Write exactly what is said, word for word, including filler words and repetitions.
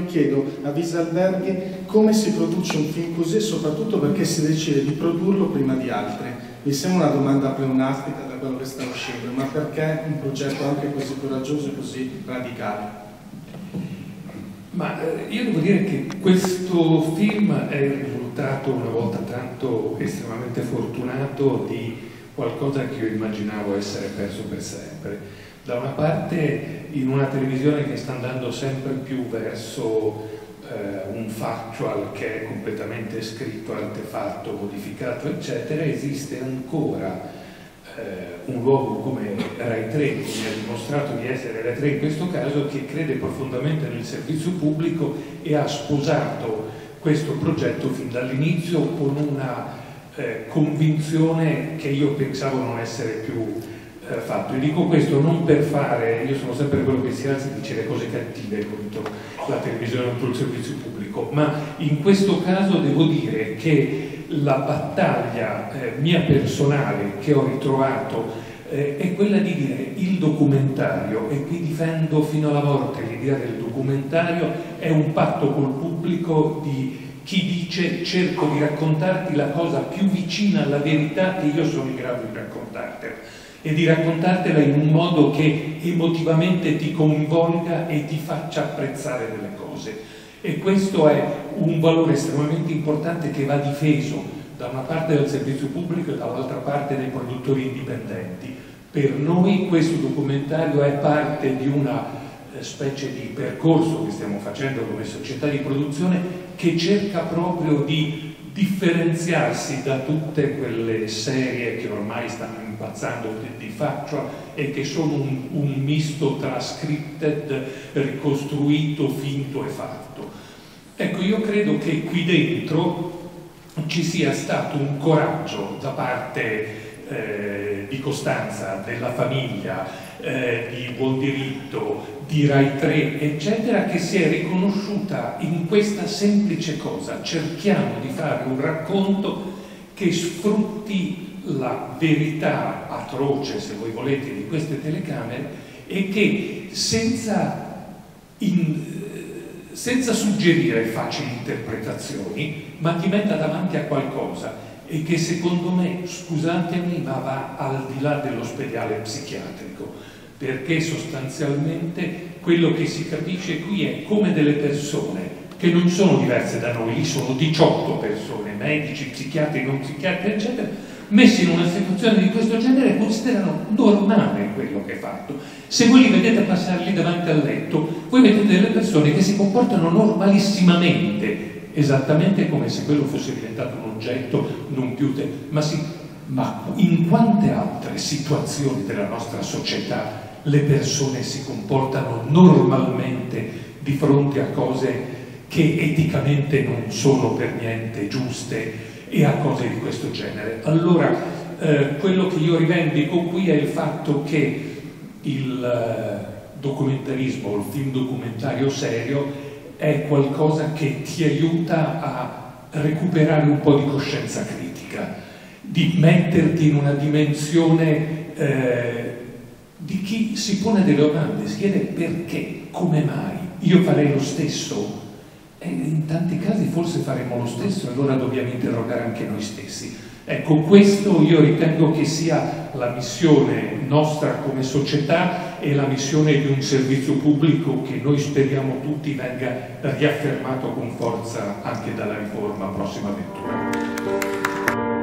io chiedo a Visalberghi come si produce un film così e soprattutto perché si decide di produrlo prima di altri. Mi sembra una domanda pleonastica da quello che sta uscendo, ma perché un progetto anche così coraggioso e così radicale? Ma io devo dire che questo film è il risultato, una volta tanto, estremamente fortunato di qualcosa che io immaginavo essere perso per sempre. Da una parte in una televisione che sta andando sempre più verso eh, un factual che è completamente scritto, artefatto, modificato, eccetera, esiste ancora eh, un luogo come Rai tre, che mi ha dimostrato di essere Rai tre in questo caso, che crede profondamente nel servizio pubblico e ha sposato questo progetto fin dall'inizio con una eh, convinzione che io pensavo non essere più eh, fatto. E dico questo non per fare, io sono sempre quello che si alza e dice le cose cattive contro la televisione, contro il servizio pubblico, ma in questo caso devo dire che la battaglia eh, mia personale che ho ritrovato eh, è quella di dire il documentario, e qui difendo fino alla morte l'idea del documentario, è un patto col pubblico di chi dice cerco di raccontarti la cosa più vicina alla verità che io sono in grado di raccontartela e di raccontartela in un modo che emotivamente ti coinvolga e ti faccia apprezzare delle cose. E questo è un valore estremamente importante che va difeso da una parte del servizio pubblico e dall'altra parte dei produttori indipendenti. Per noi questo documentario è parte di una specie di percorso che stiamo facendo come società di produzione che cerca proprio di differenziarsi da tutte quelle serie che ormai stanno impazzando di, di faccia e che sono un, un misto tra scripted, ricostruito, finto e fatto. Ecco, io credo che qui dentro ci sia stato un coraggio da parte eh, di Costanza, della famiglia, Eh, di Buon Diritto, di Rai tre, eccetera, che si è riconosciuta in questa semplice cosa. Cerchiamo di fare un racconto che sfrutti la verità atroce, se voi volete, di queste telecamere e che senza, in, senza suggerire facili interpretazioni, ma ti metta davanti a qualcosa e che secondo me, scusatemi, ma va al di là dell'ospedale psichiatrico, perché sostanzialmente quello che si capisce qui è come delle persone che non sono diverse da noi, lì sono diciotto persone, medici, psichiatri, non psichiatri, eccetera, messi in una situazione di questo genere considerano normale quello che è fatto. Se voi li vedete passarli davanti al letto, voi vedete delle persone che si comportano normalissimamente, esattamente come se quello fosse diventato un oggetto, non più te, ma si... Ma in quante altre situazioni della nostra società le persone si comportano normalmente di fronte a cose che eticamente non sono per niente giuste e a cose di questo genere? Allora, eh, quello che io rivendico qui è il fatto che il documentarismo, il film documentario serio, è qualcosa che ti aiuta a recuperare un po' di coscienza critica, di metterti in una dimensione eh, di chi si pone delle domande, si chiede perché, come mai, io farei lo stesso, e in tanti casi forse faremo lo stesso, allora dobbiamo interrogare anche noi stessi. Ecco, questo io ritengo che sia la missione nostra come società e la missione di un servizio pubblico che noi speriamo tutti venga riaffermato con forza anche dalla riforma prossima lettura.